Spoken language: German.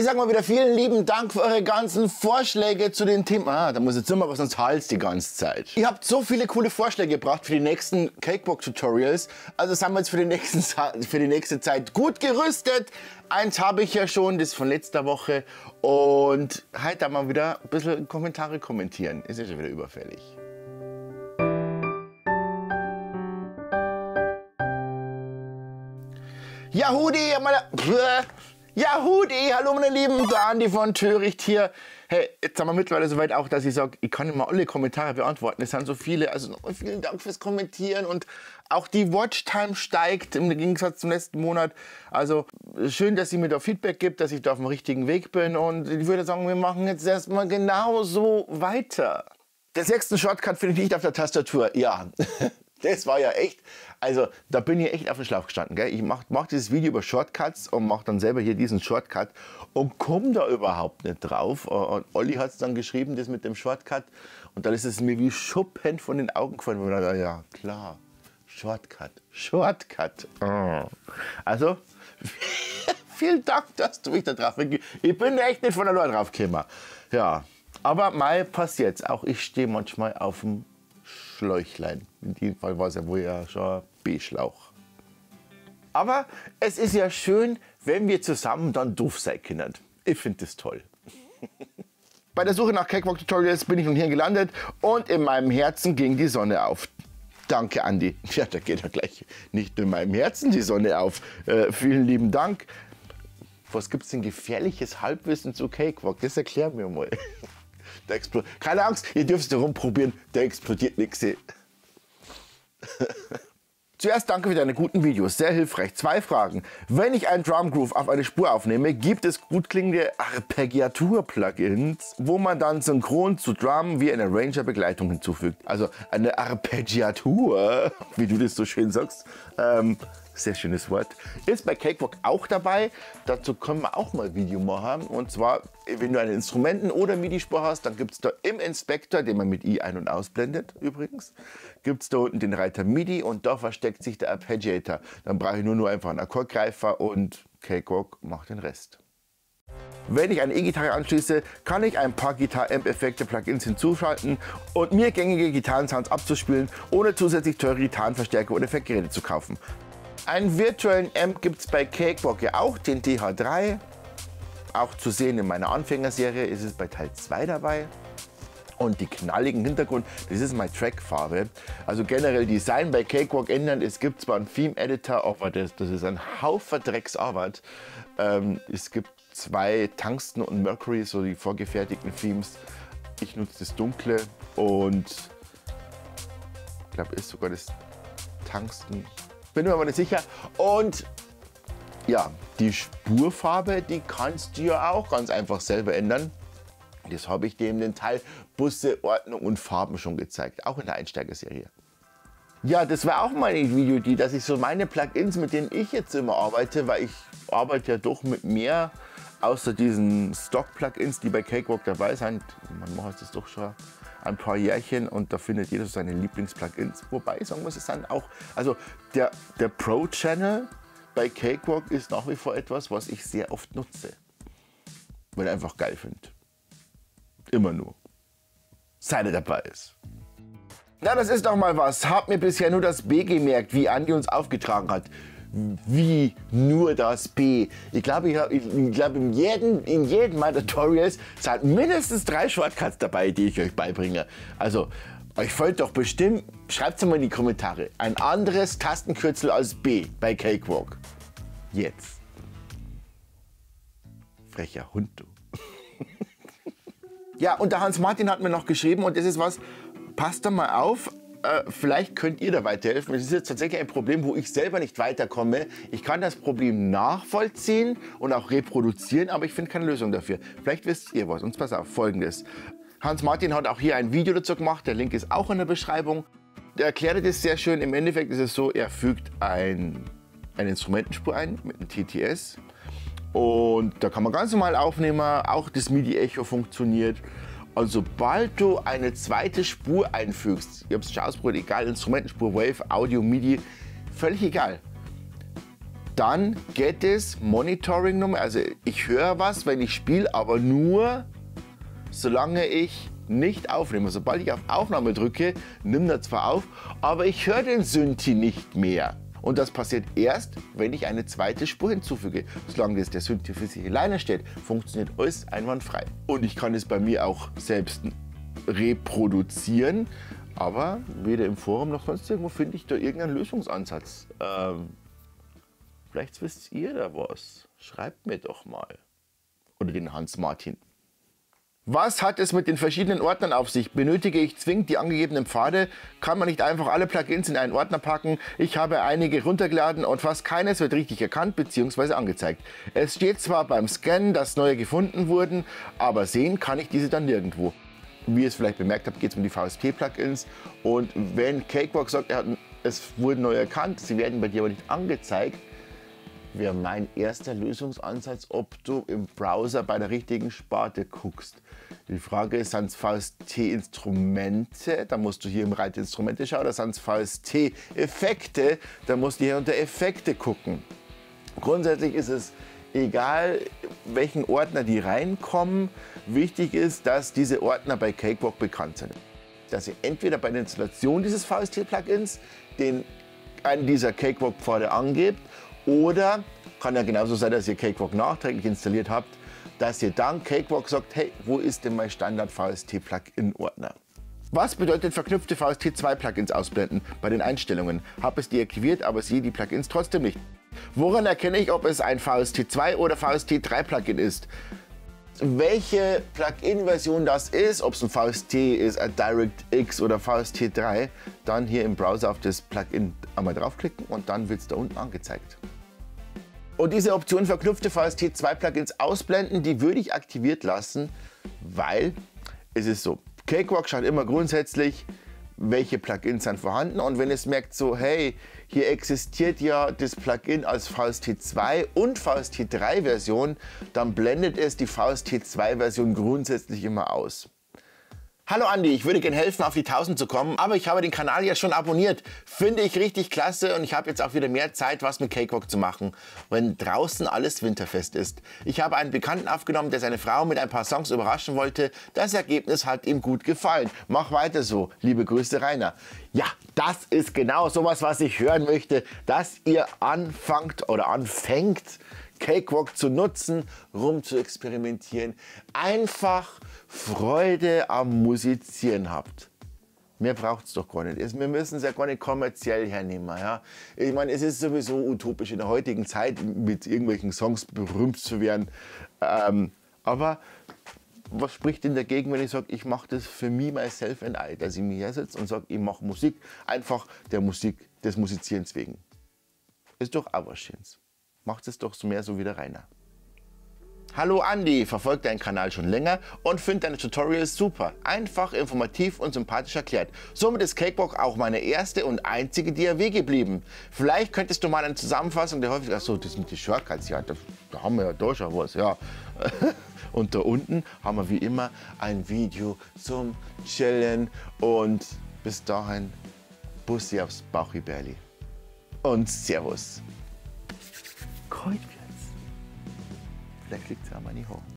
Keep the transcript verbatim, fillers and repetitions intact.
Ich sage mal wieder vielen lieben Dank für eure ganzen Vorschläge zu den Themen. Ah, da muss jetzt immer was ans Hals die ganze Zeit. Ihr habt so viele coole Vorschläge gebracht für die nächsten Cakewalk-Tutorials. Also sind wir jetzt für die, nächsten, für die nächste Zeit gut gerüstet. Eins habe ich ja schon, das von letzter Woche. Und halt da mal wieder ein bisschen Kommentare kommentieren. Ist ja schon wieder überfällig. Yahudi, meine... Yahudi, hallo meine Lieben, der Andi von Töricht hier. Hey, jetzt sind wir mittlerweile soweit auch, dass ich sage, ich kann immer alle Kommentare beantworten. Es sind so viele, also nochmal vielen Dank fürs Kommentieren und auch die Watchtime steigt im Gegensatz zum letzten Monat. Also schön, dass ihr mir da Feedback gibt, dass ich da auf dem richtigen Weg bin und ich würde sagen, wir machen jetzt erstmal genau so weiter. Den sechsten Shortcut finde ich nicht auf der Tastatur, ja. Das war ja echt, also da bin ich echt auf den Schlauch gestanden, gell? Ich mache mach dieses Video über Shortcuts und mache dann selber hier diesen Shortcut und komme da überhaupt nicht drauf. Und Olli hat es dann geschrieben, das mit dem Shortcut. Und dann ist es mir wie Schuppen von den Augen gefallen. Und ich dachte, ja klar, Shortcut, Shortcut. Oh. Also, vielen Dank, dass du mich da drauf bringst. Ich bin echt nicht von der Leute draufgekommen. Ja, aber mal passiert's. Auch ich stehe manchmal auf dem Schläuchlein. In dem Fall war es ja wohl ja schon ein B-Schlauch. Aber es ist ja schön, wenn wir zusammen dann doof sein können. Ich finde das toll. Bei der Suche nach Cakewalk-Tutorials bin ich nun hier gelandet und in meinem Herzen ging die Sonne auf. Danke, Andi. Ja, da geht ja gleich nicht in meinem Herzen die Sonne auf. Äh, vielen lieben Dank. Was gibt es denn gefährliches Halbwissen zu Cakewalk? Das erklär mir mal. Keine Angst, ihr dürft es rumprobieren, da explodiert nichts. Zuerst danke für deine guten Videos, sehr hilfreich. Zwei Fragen. Wenn ich einen Drum Groove auf eine Spur aufnehme, gibt es gut klingende Arpeggiatur-Plugins, wo man dann synchron zu Drum wie eine Arranger-Begleitung hinzufügt. Also eine Arpeggiatur, wie du das so schön sagst. Ähm, Sehr schönes Wort. Ist bei Cakewalk auch dabei. Dazu können wir auch mal ein Video machen. Und zwar, wenn du einen Instrumenten- oder MIDI-Spur hast, dann gibt es da im Inspektor, den man mit I ein- und ausblendet übrigens, gibt es da unten den Reiter MIDI und da versteckt sich der Arpeggiator. Dann brauche ich nur, nur einfach einen Akkordgreifer und Cakewalk macht den Rest. Wenn ich eine E-Gitarre anschließe, kann ich ein paar Gitarre-Amp-Effekte-Plugins hinzuschalten und mir gängige Gitarrensounds abzuspielen, ohne zusätzlich teure Gitarrenverstärker oder Effektgeräte zu kaufen. Einen virtuellen Amp gibt es bei Cakewalk ja auch, den T H drei. Auch zu sehen in meiner Anfängerserie ist es bei Teil zwei dabei. Und die knalligen Hintergrund, das ist meine Trackfarbe. Also generell Design bei Cakewalk ändern. Es gibt zwar einen Theme-Editor, aber das, das ist ein Haufen Drecksarbeit. Ähm, es gibt zwei Tungsten und Mercury, so die vorgefertigten Themes. Ich nutze das Dunkle und ich glaube, ist sogar das Tungsten. Bin mir aber nicht sicher. Und ja, die Spurfarbe, die kannst du ja auch ganz einfach selber ändern. Das habe ich dir in den Teil Busse, Ordnung und Farben schon gezeigt, auch in der Einsteigerserie. Ja, das war auch mal ein Video, die, dass ich so meine Plugins, mit denen ich jetzt immer arbeite, weil ich arbeite ja doch mit mehr, außer diesen Stock-Plugins, die bei Cakewalk dabei sind. Man macht das doch schon ein paar Jährchen und da findet jeder seine Lieblings-Plugins. Wobei, sagen wir es dann auch, also der, der Pro Channel bei Cakewalk ist nach wie vor etwas, was ich sehr oft nutze. Weil ich einfach geil finde. Immer nur. Seid dabei ist. Na, das ist doch mal was. Hab mir bisher nur das B gemerkt, wie Andi uns aufgetragen hat. Wie nur das B. Ich glaube, ich, ich glaub, in jedem, in jedem meiner Tutorials sind mindestens drei Shortcuts dabei, die ich euch beibringe. Also, euch folgt doch bestimmt, schreibt es mal in die Kommentare, ein anderes Tastenkürzel als B bei Cakewalk. Jetzt. Frecher Hund, du. Ja, und der Hans Martin hat mir noch geschrieben, und das ist was, passt da mal auf. Äh, vielleicht könnt ihr da weiterhelfen. Es ist jetzt tatsächlich ein Problem, wo ich selber nicht weiterkomme. Ich kann das Problem nachvollziehen und auch reproduzieren, aber ich finde keine Lösung dafür. Vielleicht wisst ihr was. Und pass auf, folgendes. Hans Martin hat auch hier ein Video dazu gemacht. Der Link ist auch in der Beschreibung. Er erklärt das sehr schön. Im Endeffekt ist es so, er fügt ein, eine Instrumentenspur ein mit einem T T S. Und da kann man ganz normal aufnehmen. Auch das MIDI-Echo funktioniert. Und sobald du eine zweite Spur einfügst, ich habe es schon ausprobiert, egal, Instrumentenspur, Wave, Audio, MIDI, völlig egal. Dann Gettys Monitoring Nummer, also ich höre was, wenn ich spiele, aber nur solange ich nicht aufnehme. Sobald ich auf Aufnahme drücke, nimmt er zwar auf, aber ich höre den Synthi nicht mehr. Und das passiert erst, wenn ich eine zweite Spur hinzufüge. Solange das der Synthi für sich alleine steht, funktioniert alles einwandfrei. Und ich kann es bei mir auch selbst reproduzieren, aber weder im Forum noch sonst irgendwo finde ich da irgendeinen Lösungsansatz. Ähm, vielleicht wisst ihr da was. Schreibt mir doch mal. Oder den Hans Martin. Was hat es mit den verschiedenen Ordnern auf sich? Benötige ich zwingend die angegebenen Pfade? Kann man nicht einfach alle Plugins in einen Ordner packen? Ich habe einige runtergeladen und fast keines wird richtig erkannt bzw. angezeigt. Es steht zwar beim Scannen, dass neue gefunden wurden, aber sehen kann ich diese dann nirgendwo. Wie ihr es vielleicht bemerkt habt, geht es um die V S T Plugins und wenn Cakewalk sagt, er hat, es wurden neue erkannt, sie werden bei dir aber nicht angezeigt, wäre mein erster Lösungsansatz, ob du im Browser bei der richtigen Sparte guckst. Die Frage ist, sind es V S T Instrumente, da musst du hier im Reiter Instrumente schauen, oder sind es V S T Effekte, da musst du hier unter Effekte gucken. Grundsätzlich ist es egal, welchen Ordner die reinkommen, wichtig ist, dass diese Ordner bei Cakewalk bekannt sind. Dass ihr entweder bei der Installation dieses V S T Plugins den einen dieser Cakewalk-Pfade angebt, oder kann ja genauso sein, dass ihr Cakewalk nachträglich installiert habt, dass ihr dann Cakewalk sagt, hey, wo ist denn mein Standard-V S T Plugin-Ordner? Was bedeutet verknüpfte V S T zwei Plugins ausblenden bei den Einstellungen? Habe es deaktiviert, aber sehe die Plugins trotzdem nicht. Woran erkenne ich, ob es ein V S T zwei oder V S T drei Plugin ist? Welche Plugin-Version das ist, ob es ein V S T ist, ein DirectX oder V S T drei, dann hier im Browser auf das Plugin einmal draufklicken und dann wird es da unten angezeigt. Und diese Option verknüpfte V S T zwei Plugins ausblenden, die würde ich aktiviert lassen, weil es ist so, Cakewalk schaut immer grundsätzlich, welche Plugins sind vorhanden und wenn es merkt so, hey, hier existiert ja das Plugin als V S T zwei und V S T drei Version, dann blendet es die V S T zwei Version grundsätzlich immer aus. Hallo Andi, ich würde gerne helfen, auf die tausend zu kommen, aber ich habe den Kanal ja schon abonniert. Finde ich richtig klasse und ich habe jetzt auch wieder mehr Zeit, was mit Cakewalk zu machen, wenn draußen alles winterfest ist. Ich habe einen Bekannten aufgenommen, der seine Frau mit ein paar Songs überraschen wollte. Das Ergebnis hat ihm gut gefallen. Mach weiter so. Liebe Grüße, Rainer. Ja, das ist genau sowas, was ich hören möchte, dass ihr anfangt oder anfängt, Cakewalk zu nutzen, rum zu experimentieren, einfach Freude am Musizieren habt. Mehr braucht es doch gar nicht. Wir müssen es ja gar nicht kommerziell hernehmen. Ja? Ich meine, es ist sowieso utopisch in der heutigen Zeit, mit irgendwelchen Songs berühmt zu werden. Ähm, aber was spricht denn dagegen, wenn ich sage, ich mache das für me, myself and I, dass ich mich hersitze und sage, ich mache Musik, einfach der Musik, des Musizierens wegen. Ist doch auch was Schönes. Macht es doch mehr so wie der Rainer. Hallo Andi, verfolgt deinen Kanal schon länger und finde deine Tutorials super. Einfach, informativ und sympathisch erklärt. Somit ist Cakewalk auch meine erste und einzige D A W geblieben. Vielleicht könntest du mal eine Zusammenfassung der häufig... Achso, das mit den Shortcuts, ja, da, da haben wir ja doch schon was, ja. Und da unten haben wir wie immer ein Video zum Chillen und bis dahin Bussi aufs Bauchibärli und Servus. Kreuzplatz. Vielleicht liegt es ja mal nicht hoch.